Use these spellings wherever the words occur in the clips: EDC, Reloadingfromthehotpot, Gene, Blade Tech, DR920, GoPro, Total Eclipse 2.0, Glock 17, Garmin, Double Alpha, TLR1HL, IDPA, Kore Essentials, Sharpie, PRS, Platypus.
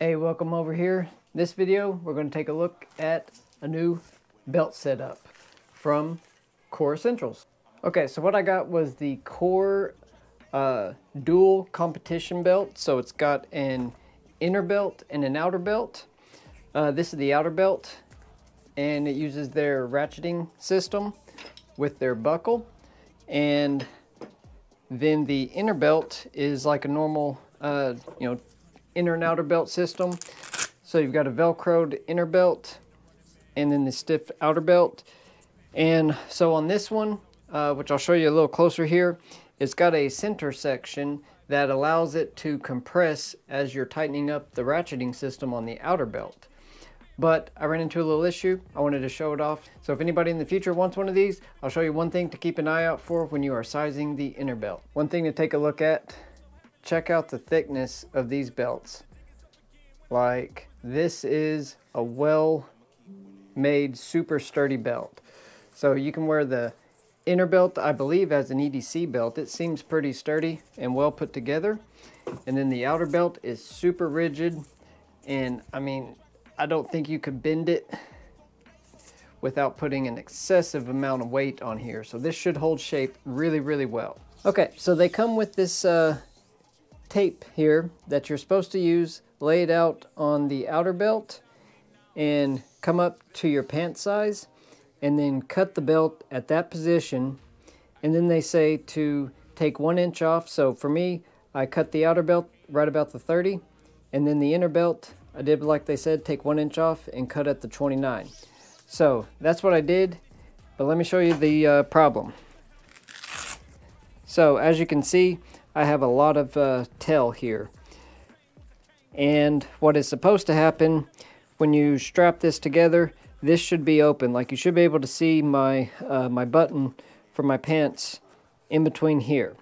Hey, welcome over here. In this video, we're going to take a look at a new belt setup from Kore Essentials. Okay, so what I got was the Kore dual competition belt. So it's got an inner belt and an outer belt. This is the outer belt, and it uses their ratcheting system with their buckle. And then the inner belt is like a normal, inner and outer belt system. So you've got a velcroed inner belt and then the stiff outer belt. And so on this one, which I'll show you a little closer here, it's got a center section that allows it to compress as you're tightening up the ratcheting system on the outer belt. But I ran into a little issue. I wanted to show it off. So if anybody in the future wants one of these, I'll show you one thing to keep an eye out for when you are sizing the inner belt. One thing to take a look at, check out the thickness of these belts. Like, this is a well-made, super sturdy belt. So you can wear the inner belt, I believe, as an EDC belt. It seems pretty sturdy and well put together. And then the outer belt is super rigid. And I mean, I don't think you could bend it without putting an excessive amount of weight on here. So this should hold shape really, really well. Okay, so they come with this tape here that you're supposed to use, lay it out on the outer belt and come up to your pant size, and then cut the belt at that position. And then they say to take 1 inch off. So for me, I cut the outer belt right about the 30, and then the inner belt, I did like they said, take 1 inch off and cut at the 29. So that's what I did, but let me show you the problem. So as you can see, I have a lot of tail here. And what is supposed to happen when you strap this together, this should be open. Like, you should be able to see my, my button for my pants in between here.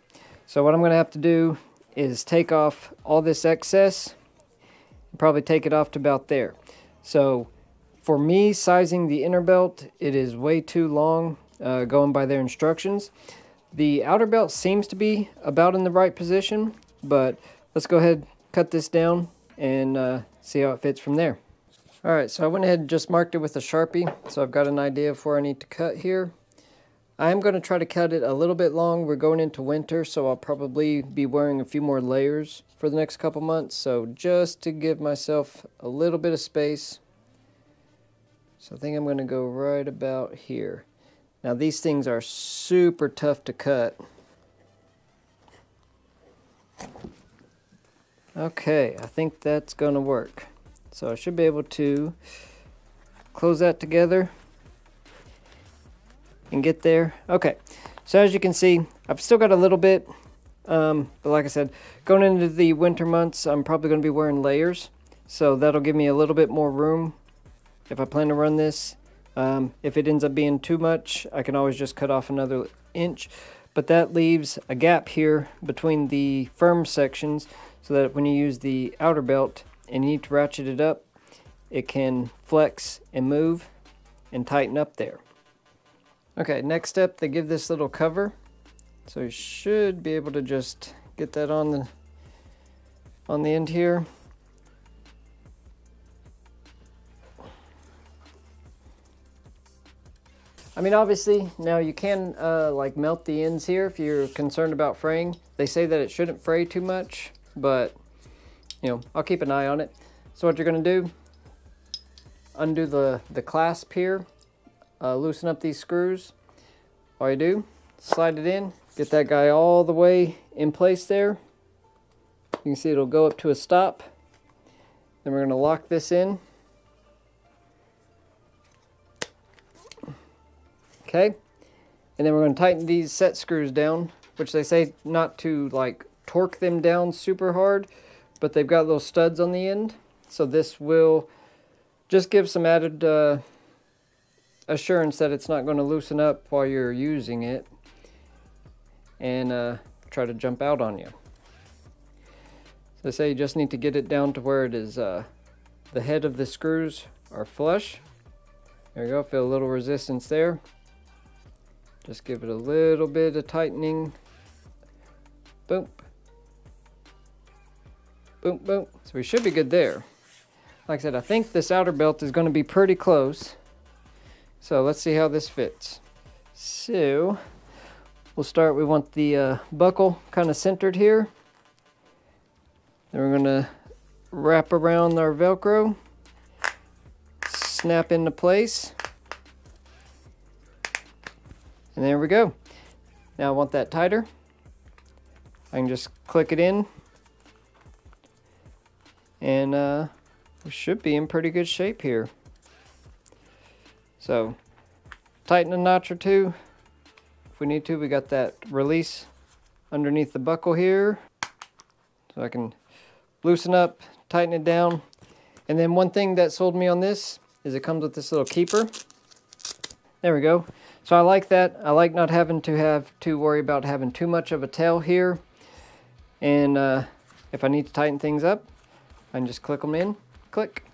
So what I'm gonna have to do is take off all this excess, probably take it off to about there. So for me, sizing the inner belt, it is way too long going by their instructions. The outer belt seems to be about in the right position, but let's go ahead, cut this down, and see how it fits from there. All right, so I went ahead and just marked it with a Sharpie, so I've got an idea of where I need to cut here. I'm going to try to cut it a little bit long. We're going into winter, so I'll probably be wearing a few more layers for the next couple months. So just to give myself a little bit of space, so I think I'm going to go right about here. Now, these things are super tough to cut. Okay, I think that's going to work. So I should be able to close that together and get there. Okay, so as you can see, I've still got a little bit, but like I said, going into the winter months, I'm probably going to be wearing layers, so that'll give me a little bit more room if I plan to run this. If it ends up being too much, I can always just cut off another inch, but that leaves a gap here between the firm sections, so that when you use the outer belt and you need to ratchet it up, it can flex and move and tighten up there. Okay, next step, they give this little cover, so you should be able to just get that on the end here. I mean, obviously, now you can like melt the ends here if you're concerned about fraying. They say that it shouldn't fray too much, but you know, I'll keep an eye on it. So what you're gonna do, undo the clasp here. Loosen up these screws. All you do, slide it in, get that guy all the way in place there. You can see it'll go up to a stop. Then we're going to lock this in. Okay, and then we're going to tighten these set screws down, which they say not to like torque them down super hard, but they've got little studs on the end, so this will just give some added assurance that it's not going to loosen up while you're using it and try to jump out on you. So they say you just need to get it down to where it is, the head of the screws are flush. There you go, feel a little resistance there. Just give it a little bit of tightening. Boom. Boom, boom. So we should be good there. Like I said, I think this outer belt is going to be pretty close. So let's see how this fits. So we'll start, we want the buckle kind of centered here. Then we're going to wrap around our Velcro, snap into place. And there we go. Now I want that tighter. I can just click it in. And we should be in pretty good shape here. So tighten a notch or two if we need to. We got that release underneath the buckle here. So I can loosen up, tighten it down. And then one thing that sold me on this is it comes with this little keeper. There we go. So I like that. I like not having to worry about having too much of a tail here. And if I need to tighten things up, I can just click them in, click,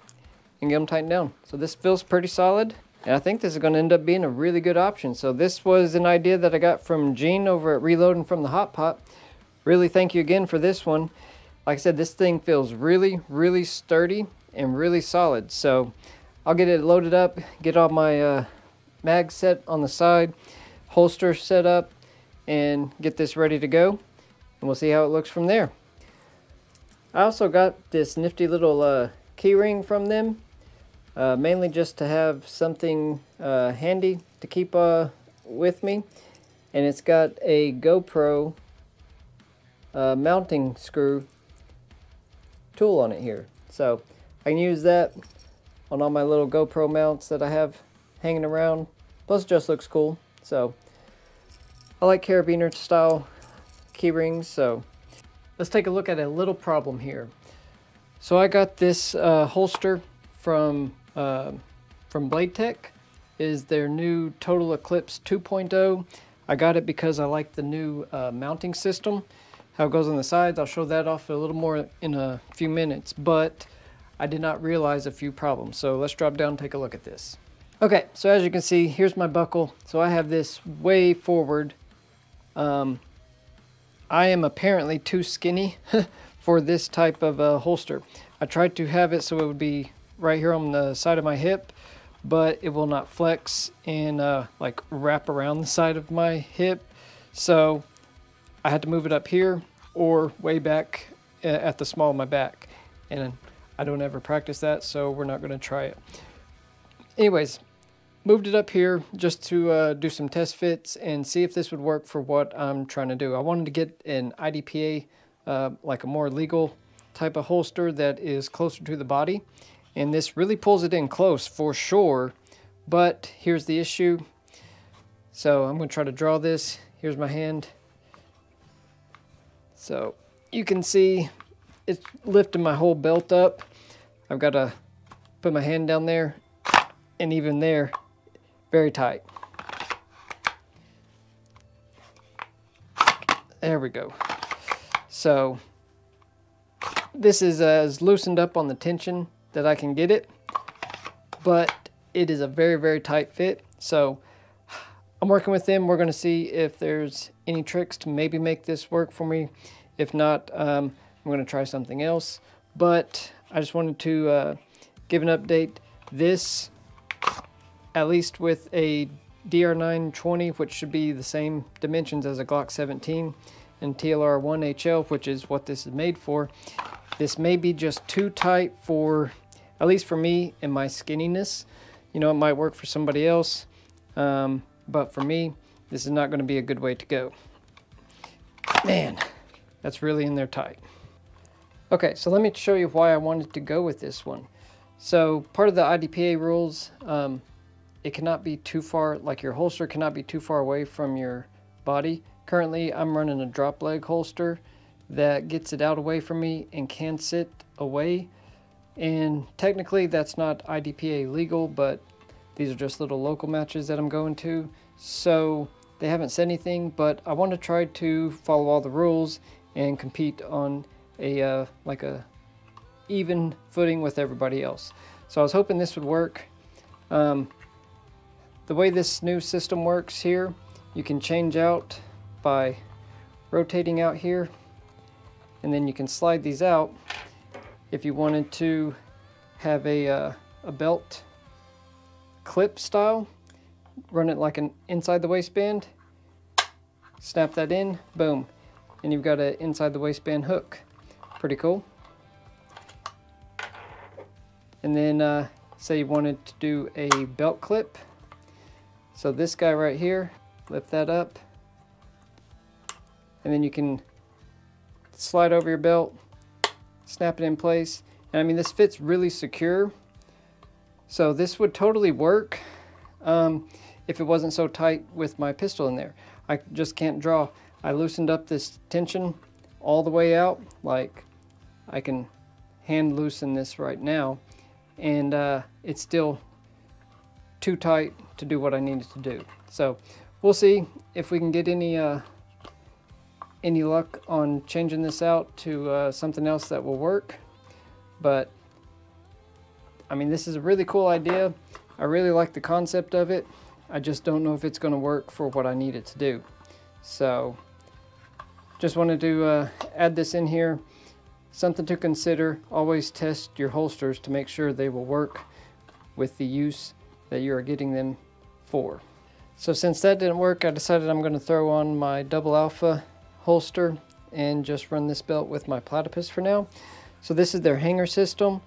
and get them tightened down. So this feels pretty solid. And I think this is going to end up being a really good option. So this was an idea that I got from Gene over at Reloading from the Hot Pot. Really thank you again for this one. Like I said, this thing feels really, really sturdy and really solid. So I'll get it loaded up, get all my mag set on the side, holster set up, and get this ready to go. And we'll see how it looks from there. I also got this nifty little key ring from them, mainly just to have something handy to keep with me. And it's got a GoPro mounting screw tool on it here. So I can use that on all my little GoPro mounts that I have hanging around. Plus it just looks cool. So I like carabiner style key rings. So let's take a look at a little problem here. So I got this holster from Blade Tech. It is their new Total Eclipse 2.0. I got it because I like the new mounting system, how it goes on the sides. I'll show that off a little more in a few minutes, but I did not realize a few problems. So let's drop down and take a look at this. Okay, so as you can see, here's my buckle. So I have this way forward. I am apparently too skinny for this type of a holster. I tried to have it so it would be right here on the side of my hip, but it will not flex and like wrap around the side of my hip. So I had to move it up here or way back at the small of my back. And I don't ever practice that, so we're not gonna try it. Anyways, moved it up here just to do some test fits and see if this would work for what I'm trying to do. I wanted to get an IDPA, like a more legal type of holster that is closer to the body. And this really pulls it in close for sure, but here's the issue. So I'm gonna try to draw this. Here's my hand. So you can see it's lifting my whole belt up. I've gotta put my hand down there, and even there, very tight. There we go. So this is as loosened up on the tension that I can get it, but it is a very, very tight fit. So I'm working with them. We're gonna see if there's any tricks to maybe make this work for me. If not, I'm gonna try something else. But I just wanted to give an update. This, at least with a DR920, which should be the same dimensions as a Glock 17 and TLR1HL, which is what this is made for, this may be just too tight for, at least for me and my skinniness. You know, it might work for somebody else, but for me, this is not going to be a good way to go. Man, that's really in there tight. Okay, so let me show you why I wanted to go with this one. So part of the IDPA rules, it cannot be too far, like your holster cannot be too far away from your body. Currently, I'm running a drop leg holster that gets it out away from me and can sit away. And technically that's not IDPA legal, but these are just little local matches that I'm going to. So they haven't said anything, but I want to try to follow all the rules and compete on a, like a even footing with everybody else. So I was hoping this would work. The way this new system works here, you can change out by rotating out here, and then you can slide these out if you wanted to have a belt clip style, run it like an inside the waistband, snap that in, boom, and you've got an inside the waistband hook. Pretty cool. And then say you wanted to do a belt clip, so this guy right here, lift that up, and then you can slide over your belt, snap it in place. And I mean, this fits really secure, so this would totally work if it wasn't so tight with my pistol in there. I just can't draw. I loosened up this tension all the way out. Like, I can hand loosen this right now, and it's still too tight to do what I needed to do. So we'll see if we can get any luck on changing this out to something else that will work. But I mean, this is a really cool idea. I really like the concept of it. I just don't know if it's going to work for what I need it to do. So just wanted to add this in here. Something to consider. Always test your holsters to make sure they will work with the use that you are getting them for. So since that didn't work, I decided I'm going to throw on my Double Alpha holster and just run this belt with my Platypus for now. So this is their hanger system.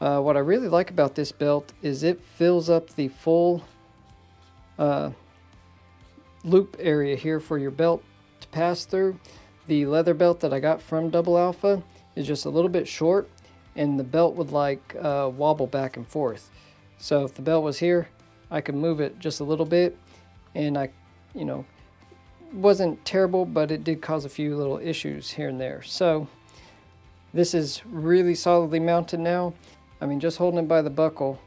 What I really like about this belt is it fills up the full loop area here for your belt to pass through. The leather belt that I got from Double Alpha is just a little bit short, and the belt would like wobble back and forth. So if the belt was here, I could move it just a little bit, and I, you know, wasn't terrible, but it did cause a few little issues here and there. So this is really solidly mounted now. I mean, just holding it by the buckle,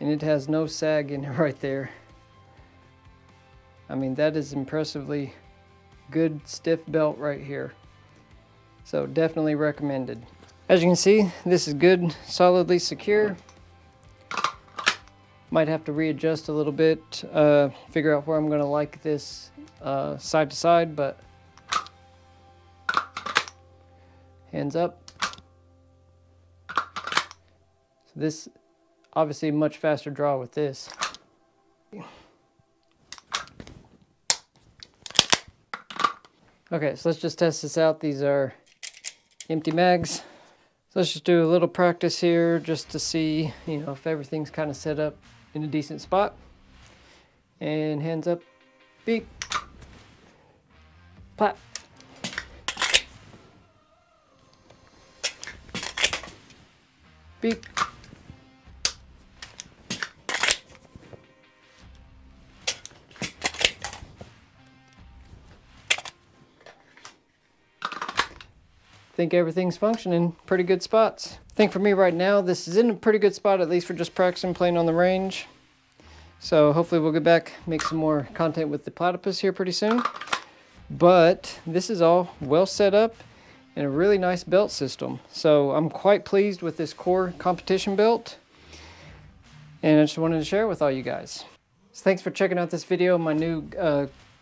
and it has no sag in it right there. I mean, that is impressively good stiff belt right here. So definitely recommended. As you can see, this is good, solidly secure. Might have to readjust a little bit, figure out where I'm gonna like this side to side, but hands up. So this, obviously much faster draw with this. Okay, so let's just test this out. These are empty mags. So let's just do a little practice here just to see, you know, if everything's kind of set up in a decent spot. And hands up, beep, plop. Beep. I think everything's functioning pretty good spots. I think for me right now, this is in a pretty good spot, at least for just practicing playing on the range. So hopefully we'll get back, make some more content with the Platypus here pretty soon. But this is all well set up and a really nice belt system. So I'm quite pleased with this Kore competition belt, and I just wanted to share it with all you guys. So thanks for checking out this video, my new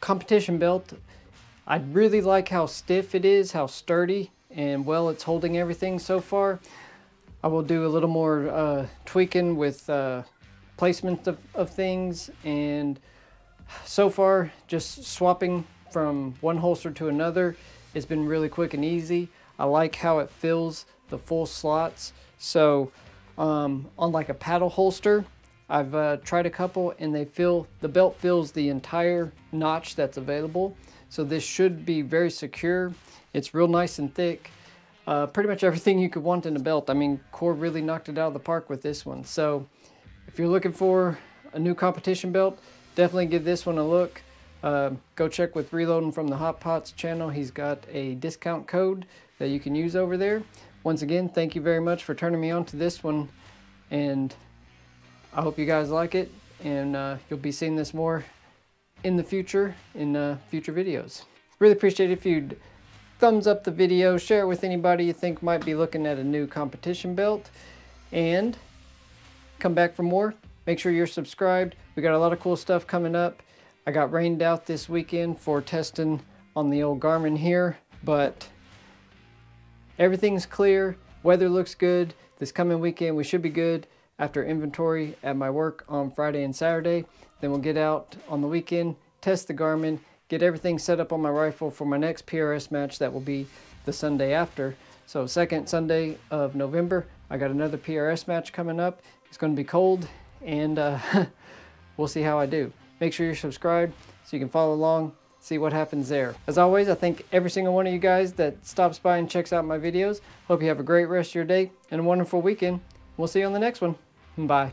competition belt. I really like how stiff it is, how sturdy, and well, it's holding everything so far. I will do a little more tweaking with placement of things, and so far just swapping from one holster to another, it's been really quick and easy. I like how it fills the full slots. So on like a paddle holster, I've tried a couple, and they fill, the belt fills the entire notch that's available. So this should be very secure. It's real nice and thick. Pretty much everything you could want in a belt. I mean, Kore really knocked it out of the park with this one. So if you're looking for a new competition belt, definitely give this one a look. Go check with Reloading from the Hot Pot's channel. He's got a discount code that you can use over there. Once again, thank you very much for turning me on to this one, and I hope you guys like it, and you'll be seeing this more in the future, in future videos. Really appreciate it if you'd thumbs up the video, share it with anybody you think might be looking at a new competition belt, and come back for more. Make sure you're subscribed. We got a lot of cool stuff coming up. I got rained out this weekend for testing on the old Garmin here, but everything's clear, weather looks good. This coming weekend we should be good after inventory at my work on Friday and Saturday. Then we'll get out on the weekend, test the Garmin, get everything set up on my rifle for my next PRS match that will be the Sunday after. So second Sunday of November, I got another PRS match coming up. It's going to be cold, and we'll see how I do. Make sure you're subscribed so you can follow along, see what happens there. As always, I thank every single one of you guys that stops by and checks out my videos. Hope you have a great rest of your day and a wonderful weekend. We'll see you on the next one. Bye.